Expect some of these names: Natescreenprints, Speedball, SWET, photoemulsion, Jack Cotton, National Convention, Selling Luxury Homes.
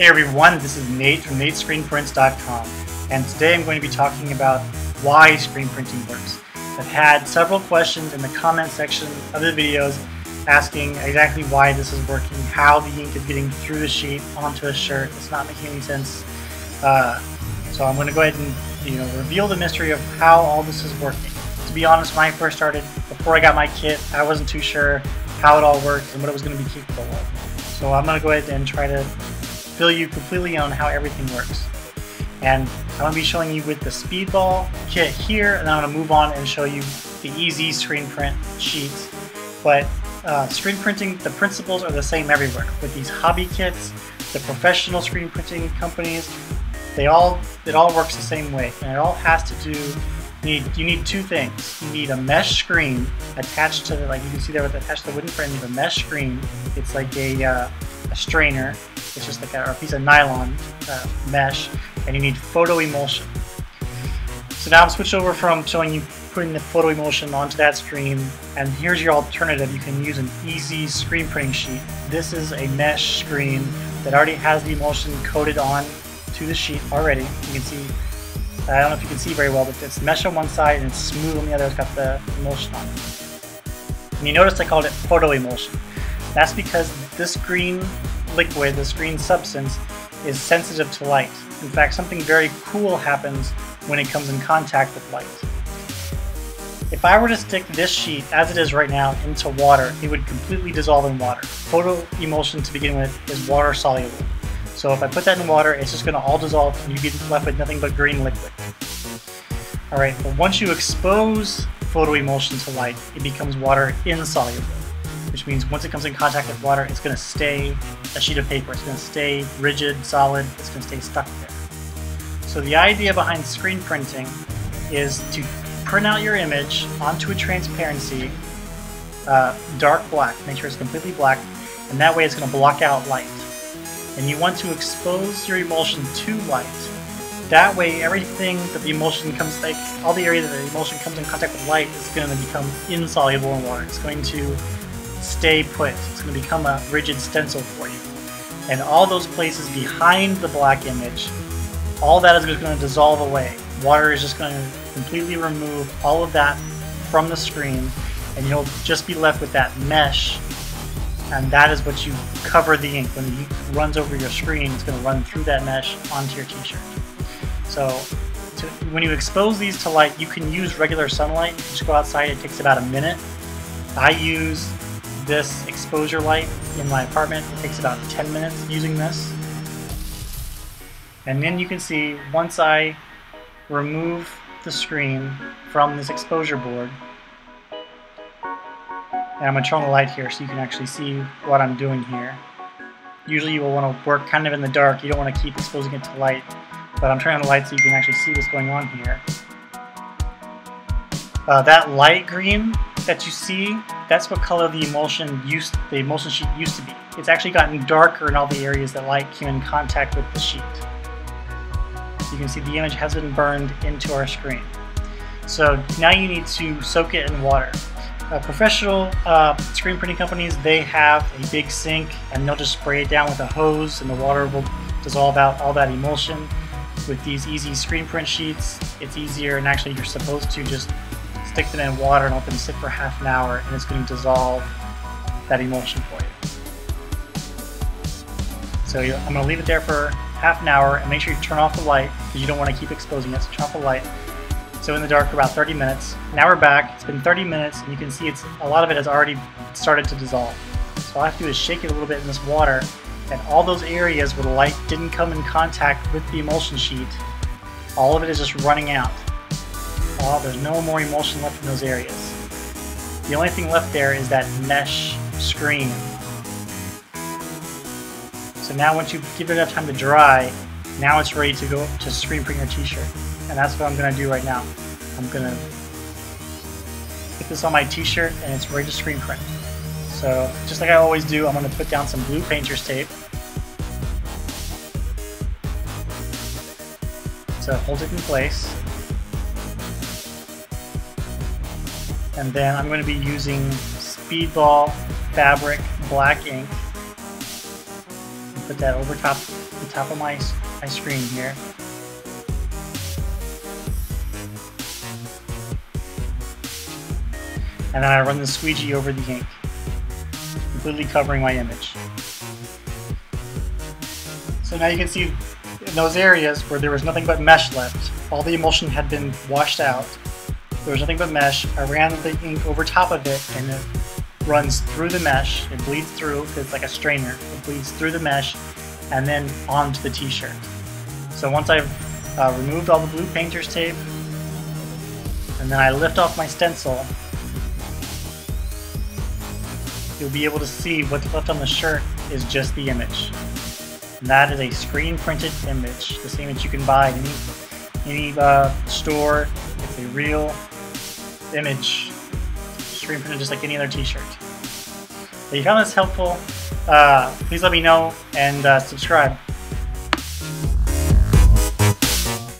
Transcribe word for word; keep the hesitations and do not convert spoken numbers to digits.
Hey everyone, this is Nate from Natescreenprints dot com, and today I'm going to be talking about why screen printing works. I've had several questions in the comment section of the videos asking exactly why this is working, how the ink is getting through the sheet onto a shirt. It's not making any sense. Uh, so I'm going to go ahead and you know reveal the mystery of how all this is working. To be honest, when I first started, before I got my kit, I wasn't too sure how it all worked and what it was going to be capable of. So I'm going to go ahead and try to fill you completely on how everything works. And I'm going to be showing you with the Speedball kit here, and then I'm going to move on and show you the easy screen print sheets. But uh, screen printing, the principles are the same everywhere. With these hobby kits, the professional screen printing companies, they all it all works the same way, and it all has to do. You need you need two things. You need a mesh screen attached to the, like you can see there with attached to the wooden frame. You have a mesh screen. It's like a uh, a strainer. It's just like a, a piece of nylon uh, mesh, and you need photoemulsion. So now I've switched over from showing you putting the photoemulsion onto that screen, and here's your alternative. You can use an easy screen printing sheet. This is a mesh screen that already has the emulsion coated on to the sheet already. You can see, I don't know if you can see very well, but it's mesh on one side and it's smooth on the other. It's got the emulsion on it. And you notice I called it photoemulsion. That's because this green liquid, this green substance, is sensitive to light. In fact, something very cool happens when it comes in contact with light. If I were to stick this sheet, as it is right now, into water, it would completely dissolve in water. Photoemulsion, to begin with, is water soluble. So if I put that in water, it's just going to all dissolve and you'd be left with nothing but green liquid. Alright, but once you expose photoemulsion to light, it becomes water insoluble, which means once it comes in contact with water, it's going to stay a sheet of paper. It's going to stay rigid, solid, it's going to stay stuck there. So the idea behind screen printing is to print out your image onto a transparency, uh, dark black, make sure it's completely black, and that way it's going to block out light. And you want to expose your emulsion to light. That way everything that the emulsion comes, like all the areas that the emulsion comes in contact with light is going to become insoluble in water. It's going to stay put. It's going to become a rigid stencil for you. And all those places behind the black image, all that is just going to dissolve away. Water is just going to completely remove all of that from the screen, and you'll just be left with that mesh. And that is what you cover the ink. When the ink runs over your screen, it's going to run through that mesh onto your t-shirt. So to, when you expose these to light, you can use regular sunlight. Just go outside, it takes about a minute. I use this exposure light in my apartment. It takes about ten minutes using this. And then you can see, once I remove the screen from this exposure board, and I'm going to turn on the light here so you can actually see what I'm doing here. Usually you will want to work kind of in the dark. You don't want to keep exposing it to light. But I'm turning on the light so you can actually see what's going on here. Uh, that light green that you see, that's what color the emulsion used, the emulsion sheet used to be. It's actually gotten darker in all the areas that light came in contact with the sheet. So you can see the image has been burned into our screen. So now you need to soak it in water. Uh, professional uh, screen printing companies, they have a big sink and they'll just spray it down with a hose and the water will dissolve out all that emulsion. With these easy screen print sheets, it's easier, and actually you're supposed to just stick them in water and let them sit for half an hour and it's going to dissolve that emulsion for you. So you, I'm going to leave it there for half an hour and make sure you turn off the light because you don't want to keep exposing it, so turn off the light. So in the dark for about thirty minutes. Now we're back. It's been thirty minutes, and you can see it's a lot of it has already started to dissolve. So all I have to do is shake it a little bit in this water, and all those areas where the light didn't come in contact with the emulsion sheet, all of it is just running out. Oh, there's no more emulsion left in those areas. The only thing left there is that mesh screen. So now once you give it enough time to dry, now it's ready to go to screen print your t-shirt. And that's what I'm going to do right now. I'm going to put this on my t-shirt and it's ready to screen print. So just like I always do, I'm going to put down some blue painter's tape. So it holds it in place. And then I'm going to be using Speedball Fabric Black Ink. Put that over top the top of my, my screen here. And then I run the squeegee over the ink, completely covering my image. So now you can see in those areas where there was nothing but mesh left, all the emulsion had been washed out, there was nothing but mesh, I ran the ink over top of it and it runs through the mesh, it bleeds through, because it's like a strainer, it bleeds through the mesh and then onto the t-shirt. So once I've uh, removed all the blue painter's tape, and then I lift off my stencil, you'll be able to see what's left on the shirt is just the image. And that is a screen printed image, this image you can buy in any, any uh, store. It's a real image, screen printed just like any other t-shirt. If you found this helpful, uh, please let me know and uh, subscribe.